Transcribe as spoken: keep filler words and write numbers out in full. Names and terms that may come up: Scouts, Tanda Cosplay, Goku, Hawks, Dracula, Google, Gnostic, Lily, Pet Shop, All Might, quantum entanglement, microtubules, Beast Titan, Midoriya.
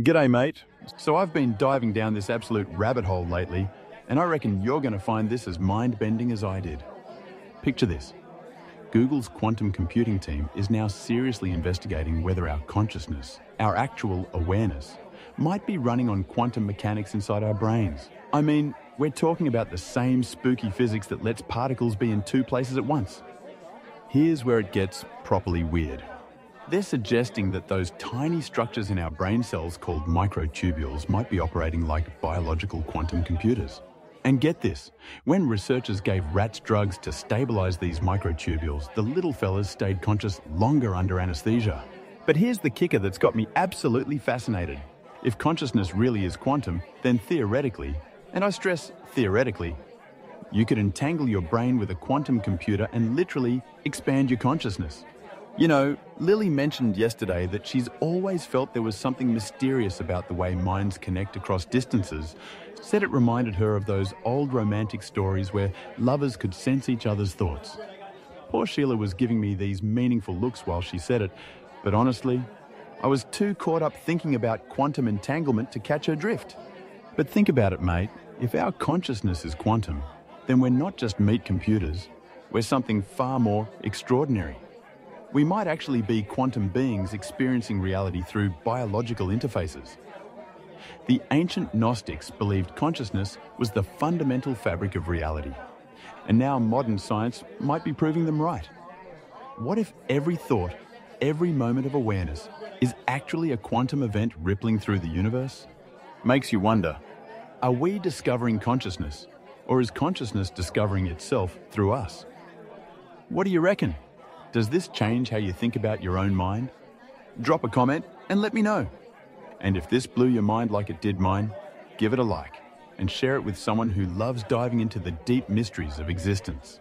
G'day mate, so I've been diving down this absolute rabbit hole lately, and I reckon you're going to find this as mind-bending as I did. Picture this, Google's quantum computing team is now seriously investigating whether our consciousness, our actual awareness, might be running on quantum mechanics inside our brains. I mean, we're talking about the same spooky physics that lets particles be in two places at once. Here's where it gets properly weird. They're suggesting that those tiny structures in our brain cells called microtubules might be operating like biological quantum computers. And get this, when researchers gave rats drugs to stabilize these microtubules, the little fellas stayed conscious longer under anesthesia. But here's the kicker that's got me absolutely fascinated. If consciousness really is quantum, then theoretically, and I stress theoretically, you could entangle your brain with a quantum computer and literally expand your consciousness. You know, Lily mentioned yesterday that she's always felt there was something mysterious about the way minds connect across distances. Said it reminded her of those old romantic stories where lovers could sense each other's thoughts. Poor Sheila was giving me these meaningful looks while she said it, but honestly, I was too caught up thinking about quantum entanglement to catch her drift. But think about it, mate. If our consciousness is quantum, then we're not just meat computers. We're something far more extraordinary. We might actually be quantum beings experiencing reality through biological interfaces. The ancient Gnostics believed consciousness was the fundamental fabric of reality, and now modern science might be proving them right. What if every thought, every moment of awareness is actually a quantum event rippling through the universe? Makes you wonder, are we discovering consciousness, or is consciousness discovering itself through us? What do you reckon? Does this change how you think about your own mind? Drop a comment and let me know. And if this blew your mind like it did mine, give it a like and share it with someone who loves diving into the deep mysteries of existence.